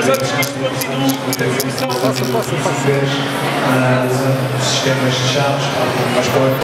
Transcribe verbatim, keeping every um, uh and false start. mas antes que isto continue, temos missão. Posso, posso, posso. Os sistemas de chaves, mas